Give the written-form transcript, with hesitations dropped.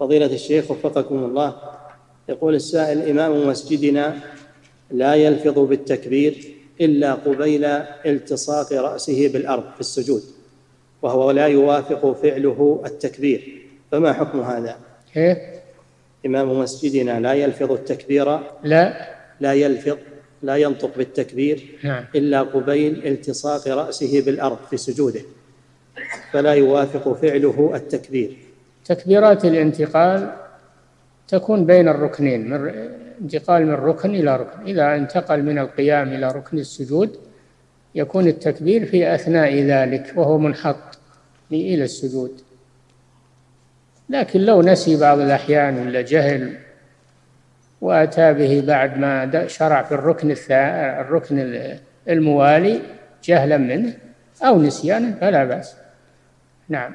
فضيلة الشيخ وفقكم الله، يقول السائل: إمام مسجدنا لا يلفظ بالتكبير إلا قبيل التصاق رأسه بالأرض في السجود، وهو لا يوافق فعله التكبير، فما حكم هذا؟ إمام مسجدنا لا يلفظ التكبير، لا يلفظ، لا ينطق بالتكبير إلا قبيل التصاق رأسه بالأرض في سجوده، فلا يوافق فعله التكبير. تكبيرات الانتقال تكون بين الركنين، انتقال من ركن إلى ركن. إذا انتقل من القيام إلى ركن السجود يكون التكبير في أثناء ذلك وهو منحط إلى السجود. لكن لو نسي بعض الأحيان ولا جهل وأتى به بعد ما شرع في الركن الموالي جهلا منه أو نسيانا فلا بأس. نعم.